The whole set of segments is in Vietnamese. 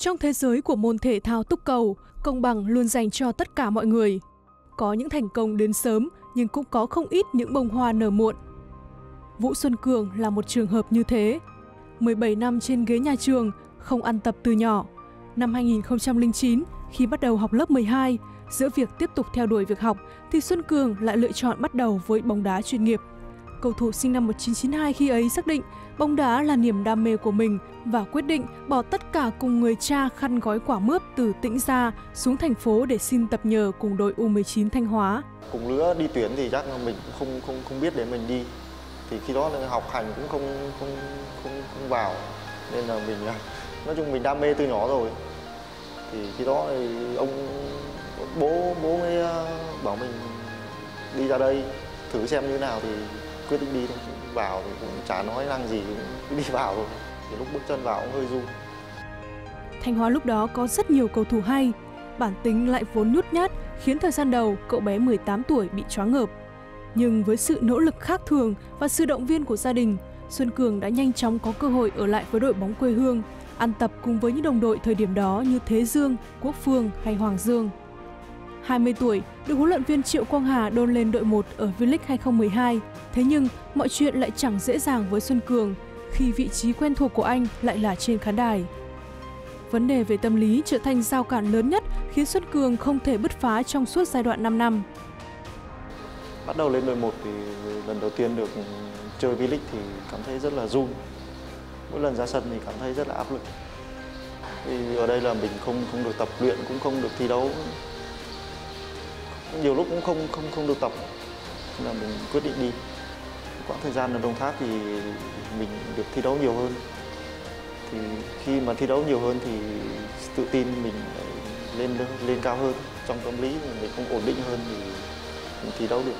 Trong thế giới của môn thể thao túc cầu, công bằng luôn dành cho tất cả mọi người. Có những thành công đến sớm, nhưng cũng có không ít những bông hoa nở muộn. Vũ Xuân Cường là một trường hợp như thế. 17 năm trên ghế nhà trường, không ăn tập từ nhỏ. Năm 2009, khi bắt đầu học lớp 12, giữa việc tiếp tục theo đuổi việc học, thì Xuân Cường lại lựa chọn bắt đầu với bóng đá chuyên nghiệp. Cầu thủ sinh năm 1992 khi ấy xác định bóng đá là niềm đam mê của mình và quyết định bỏ tất cả cùng người cha khăn gói quả mướp từ Tĩnh Gia xuống thành phố để xin tập nhờ cùng đội U19 Thanh Hóa. Cùng lứa đi tuyển thì chắc là mình không biết để mình đi. Thì khi đó học hành cũng không vào, nên là mình nói chung mình đam mê từ nhỏ rồi. Thì khi đó thì bố mới bảo mình đi ra đây thử xem như thế nào, thì quyết định đi thôi. Vào thì cũng chả nói năng gì, cũng đi vào rồi. Thì lúc bước chân vào cũng hơi run. Thanh Hóa lúc đó có rất nhiều cầu thủ hay, bản tính lại vốn nhút nhát khiến thời gian đầu cậu bé 18 tuổi bị choáng ngợp. Nhưng với sự nỗ lực khác thường và sự động viên của gia đình, Xuân Cường đã nhanh chóng có cơ hội ở lại với đội bóng quê hương, ăn tập cùng với những đồng đội thời điểm đó như Thế Dương, Quốc Phương hay Hoàng Dương. 20 tuổi, được huấn luyện viên Triệu Quang Hà đôn lên đội 1 ở V-League 2012. Thế nhưng, mọi chuyện lại chẳng dễ dàng với Xuân Cường khi vị trí quen thuộc của anh lại là trên khán đài. Vấn đề về tâm lý trở thành rào cản lớn nhất khiến Xuân Cường không thể bứt phá trong suốt giai đoạn 5 năm. Bắt đầu lên đội 1 thì lần đầu tiên được chơi V-League thì cảm thấy rất là run. Mỗi lần ra sân thì cảm thấy rất là áp lực. Thì ở đây là mình không được tập luyện, cũng không được thi đấu. Nhiều lúc cũng không được tập, nên là mình quyết định đi. Quãng thời gian ở Đồng Tháp thì mình được thi đấu nhiều hơn. Thì khi mà thi đấu nhiều hơn thì tự tin mình lên cao hơn. Trong tâm lý mình không ổn định hơn thì mình thi đấu được.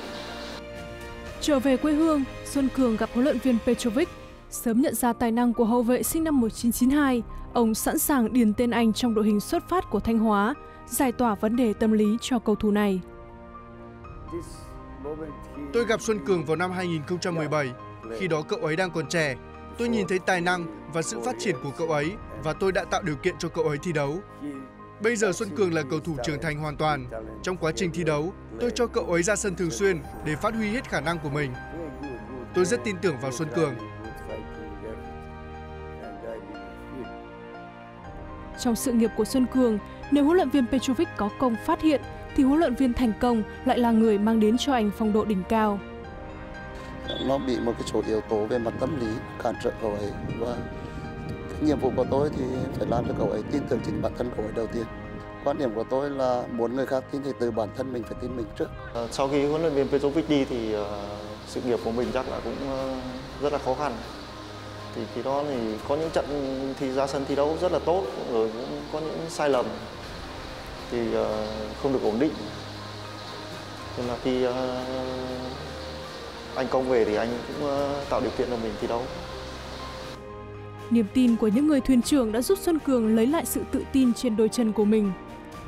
Trở về quê hương, Xuân Cường gặp huấn luyện viên Petrovic. Sớm nhận ra tài năng của hậu vệ sinh năm 1992, ông sẵn sàng điền tên anh trong đội hình xuất phát của Thanh Hóa, giải tỏa vấn đề tâm lý cho cầu thủ này. Tôi gặp Xuân Cường vào năm 2017, khi đó cậu ấy đang còn trẻ. Tôi nhìn thấy tài năng và sự phát triển của cậu ấy và tôi đã tạo điều kiện cho cậu ấy thi đấu. Bây giờ Xuân Cường là cầu thủ trưởng thành hoàn toàn. Trong quá trình thi đấu, tôi cho cậu ấy ra sân thường xuyên để phát huy hết khả năng của mình. Tôi rất tin tưởng vào Xuân Cường. Trong sự nghiệp của Xuân Cường, nếu huấn luyện viên Petrovic có công phát hiện, thì huấn luyện viên thành công lại là người mang đến cho anh phong độ đỉnh cao. Nó bị một cái số yếu tố về mặt tâm lý cản trở cậu ấy, và cái nhiệm vụ của tôi thì phải làm cho cậu ấy tin tưởng chính bản thân cậu ấy đầu tiên. Quan điểm của tôi là muốn người khác tin thì từ bản thân mình phải tin mình trước. Sau khi huấn luyện viên Petrovic đi thì sự nghiệp của mình chắc là cũng rất là khó khăn. Thì khi đó thì có những trận thì ra sân thi đấu rất là tốt, rồi cũng có những sai lầm thì không được ổn định. Nên là khi anh Công về thì anh cũng tạo điều kiện cho mình thi đấu. Niềm tin của những người thuyền trưởng đã giúp Xuân Cường lấy lại sự tự tin trên đôi chân của mình.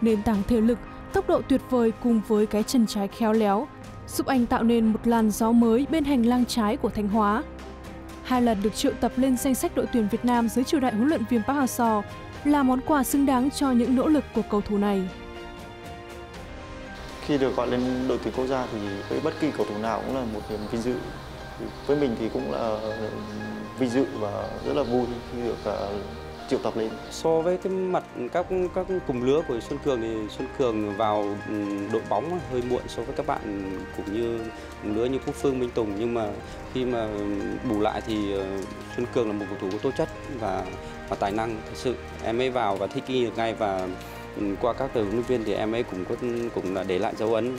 Nền tảng thể lực, tốc độ tuyệt vời cùng với cái chân trái khéo léo giúp anh tạo nên một làn gió mới bên hành lang trái của Thanh Hóa. Hai lần được triệu tập lên danh sách đội tuyển Việt Nam dưới triều đại huấn luyện viên Park Hang-seo là món quà xứng đáng cho những nỗ lực của cầu thủ này. Khi được gọi lên đội tuyển quốc gia thì với bất kỳ cầu thủ nào cũng là một niềm vinh dự. Với mình thì cũng là vinh dự và rất là vui khi được triệu tập lên. So với cái mặt các cùng lứa của Xuân Cường thì Xuân Cường vào đội bóng hơi muộn so với các bạn cũng như cùng lứa như Quốc Phương, Minh Tùng, nhưng mà khi mà bù lại thì Xuân Cường là một cầu thủ có tố chất và tài năng thật sự. Em ấy vào và thích nghi được ngay, và qua các huấn luyện viên thì em ấy cũng là để lại dấu ấn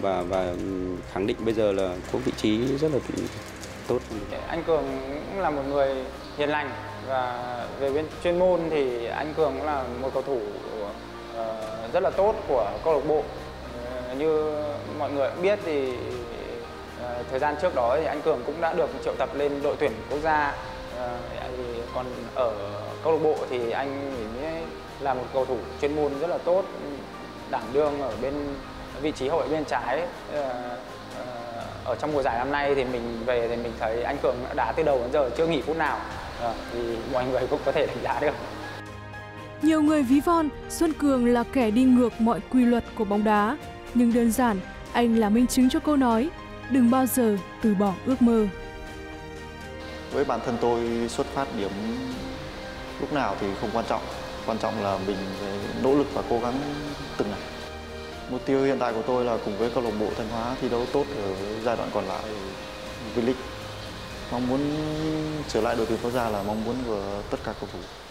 và khẳng định bây giờ là có vị trí rất là tốt. Anh Cường cũng là một người hiền lành, và về bên chuyên môn thì anh Cường cũng là một cầu thủ rất là tốt của câu lạc bộ. Như mọi người cũng biết thì thời gian trước đó thì anh Cường cũng đã được triệu tập lên đội tuyển quốc gia. Còn ở câu lạc bộ thì anh là một cầu thủ chuyên môn rất là tốt, đảm đương ở bên vị trí hậu vệ bên trái. Ở trong mùa giải năm nay thì mình về thì mình thấy anh Cường đã đá từ đầu đến giờ chưa nghỉ phút nào, thì mọi người cũng có thể đánh giá được. Nhiều người ví von Xuân Cường là kẻ đi ngược mọi quy luật của bóng đá, nhưng đơn giản anh là minh chứng cho câu nói đừng bao giờ từ bỏ ước mơ. Với bản thân tôi, xuất phát điểm lúc nào thì không quan trọng là mình phải nỗ lực và cố gắng từng ngày. Mục tiêu hiện tại của tôi là cùng với câu lạc bộ Thanh Hóa thi đấu tốt ở giai đoạn còn lại V-League. Mong muốn trở lại đội tuyển quốc gia là mong muốn của tất cả cầu thủ.